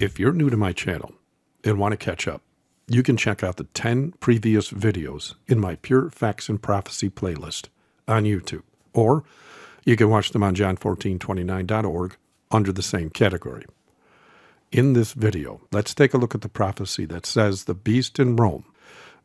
If you're new to my channel and want to catch up, you can check out the 10 previous videos in my Pure Facts and Prophecy playlist on YouTube, or you can watch them on john1429.org under the same category. In this video, let's take a look at the prophecy that says the beast in Rome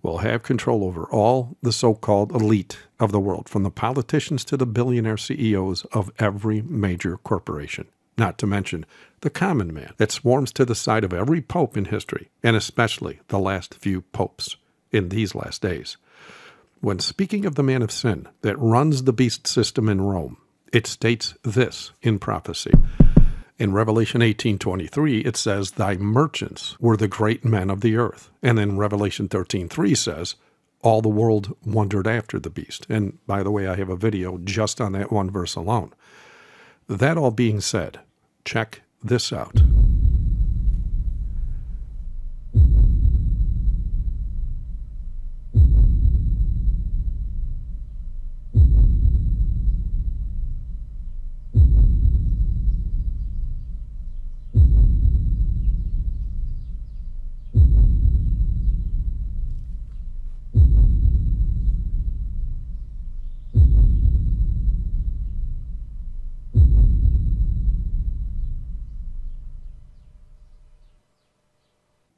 will have control over all the so-called elite of the world, from the politicians to the billionaire CEOs of every major corporation, not to mention the common man that swarms to the side of every pope in history, and especially the last few popes in these last days. When speaking of the man of sin that runs the beast system in Rome, it states this in prophecy. In Revelation 18:23, it says, "Thy merchants were the great men of the earth." And then Revelation 13:3 says, "All the world wondered after the beast." And by the way, I have a video just on that one verse alone. That all being said, check this out.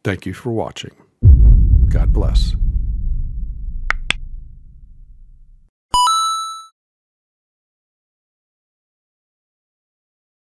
Thank you for watching. God bless.